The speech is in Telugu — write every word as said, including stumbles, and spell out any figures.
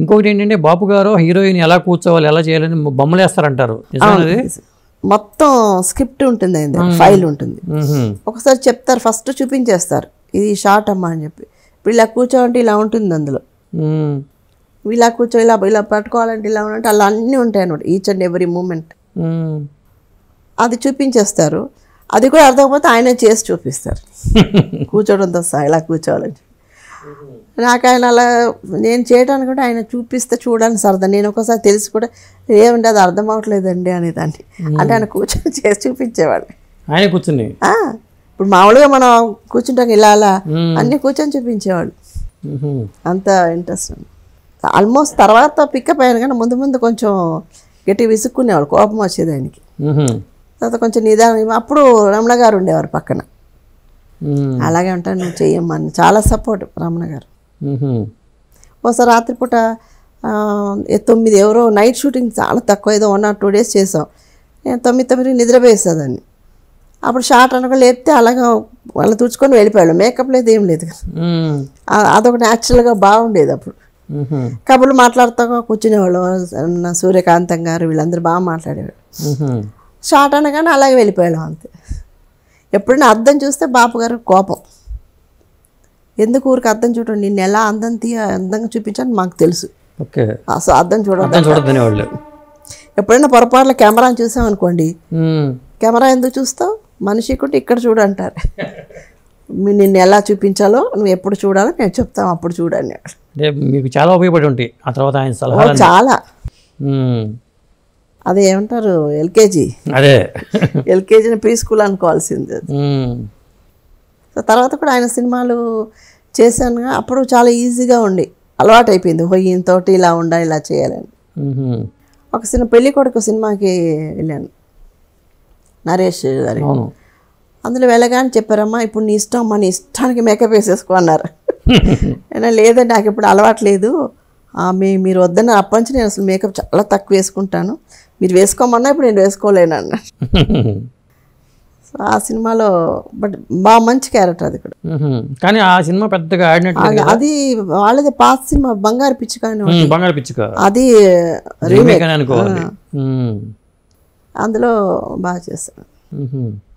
ఇంకొకటి ఏంటంటే బాపు గారు హీరోయిన్ ఎలా కూర్చోవాలి ఎలా చేయాలని బొమ్మలేస్తారంటారు, మొత్తం స్క్రిప్ట్ ఉంటుంది, ఫైల్ ఉంటుంది. ఒకసారి చెప్తారు, ఫస్ట్ చూపించేస్తారు, ఇది షార్ట్ అమ్మా అని చెప్పి. ఇప్పుడు ఇలా కూర్చోవాలంటే ఇలా ఉంటుంది, అందులో ఇలా కూర్చో ఇలా ఇలా పట్టుకోవాలంటే ఇలా ఉంటే అలా అన్నీ ఉంటాయి అన్నమాట, ఈచ్ అండ్ ఎవ్రీ మూమెంట్. అది చూపించేస్తారు, అది కూడా అర్థమైపోతే ఆయన చేసి చూపిస్తారు, కూర్చోడంతో సార్ ఇలా కూర్చోవాలని. నాకు ఆయన అలా నేను చేయడానికి కూడా ఆయన చూపిస్తే చూడాలని సరదా. నేను ఒకసారి తెలిసి కూడా ఏమంటే అది అర్థం అవ్వట్లేదండి అనేదాన్ని, అంటే ఆయన కూర్చొని చేసి చూపించేవాడు. ఆయన కూర్చుని ఇప్పుడు మామూలుగా మనం కూర్చుంటాం ఇలా అలా అన్నీ కూర్చొని చూపించేవాడు, అంత ఇంట్రెస్ట్. ఆల్మోస్ట్ తర్వాత పికప్ అయ్యాను, కానీ ముందు ముందు కొంచెం గట్టి విసుక్కునేవాడు, కోపం వచ్చేది ఆయనకి. తర్వాత కొంచెం నిదానం. అప్పుడు రమణ గారు ఉండేవారు పక్కన, అలాగే ఉంటాను నువ్వు చెయ్యమ్మా, చాలా సపోర్ట్ రమణ గారు. ఒకసారి రాత్రిపూట తొమ్మిది ఎవరో నైట్ షూటింగ్ చాలా తక్కువ, ఏదో వన్ ఆర్ టూ డేస్ చేసాం. నేను తొమ్మిది తొమ్మిదికి నిద్రపోయేసేదాన్ని. అప్పుడు షార్ట్ అనుకో లేపితే అలాగా వాళ్ళు తుడుచుకొని వెళ్ళిపోయాడు, మేకప్ లేదు ఏం లేదు కదా, అదొక న్యాచురల్గా బాగుండేది. అప్పుడు కబుర్లు మాట్లాడుతూ కూర్చునేవాళ్ళు, సూర్యకాంతం గారు వీళ్ళందరూ బాగా మాట్లాడేవాళ్ళు. షార్ట్ అనగానే అలాగే వెళ్ళిపోయాం అంతే. ఎప్పుడైనా అర్థం చూస్తే బాపు గారు కోపం, ఎందుకు ఊరికి అర్థం చూడండి, నిన్ను ఎలా అందం తీ అందంగా చూపించాను మాకు తెలుసు, అసలు అర్థం చూడండి. ఎప్పుడైనా పొరపాట్ల కెమెరాని చూసామనుకోండి, కెమెరా ఎందుకు చూస్తావు మనిషి కూడా ఇక్కడ చూడంటారు, నిన్ను ఎలా చూపించాలో నువ్వు ఎప్పుడు చూడాలో నేను చెప్తాను అప్పుడు చూడండి. మీకు చాలా ఉపయోగపడి ఉంటాయి ఆ తర్వాత ఆయన సలహాలు చాలా. అదే ఏమంటారు ఎల్కేజీ, అదే ఎల్కేజీని ప్రీ స్కూల్ అనుకోవాల్సింది. తర్వాత కూడా ఆయన సినిమాలు చేశాను, అప్పుడు చాలా ఈజీగా ఉండి అలవాటు అయిపోయింది, ఈయనతోటి ఇలా ఉండాలి ఇలా చేయాలని. ఒక సినిమా పెళ్లి కొడుకు సినిమాకి వెళ్ళాను, నరేష్ గారు. అందులో వెళ్ళగానే చెప్పారమ్మా ఇప్పుడు నీ ఇష్టం, మన ఇష్టానికి మేకప్ వేసేసుకో అన్నారు. అయినా లేదండి నాకు ఇప్పుడు అలవాటు లేదు, మీ మీరు వద్దన్న అప్పటి నుంచి నేను అసలు మేకప్ చాలా తక్కువ వేసుకుంటాను, మీరు వేసుకోమన్నా ఇప్పుడు నేను వేసుకోలేను అన్న. సో ఆ సినిమాలో బట్ బాగా మంచి క్యారెక్టర్ అది కూడా, కానీ ఆ సినిమా పెద్దగా ఆడినట్టు. అది వాళ్ళది పాత సినిమా బంగారు పిచ్చుక, బంగారు పిచ్చుక అది రీమేక్ అనుకోవాలి, అందులో బాగా చేశాను.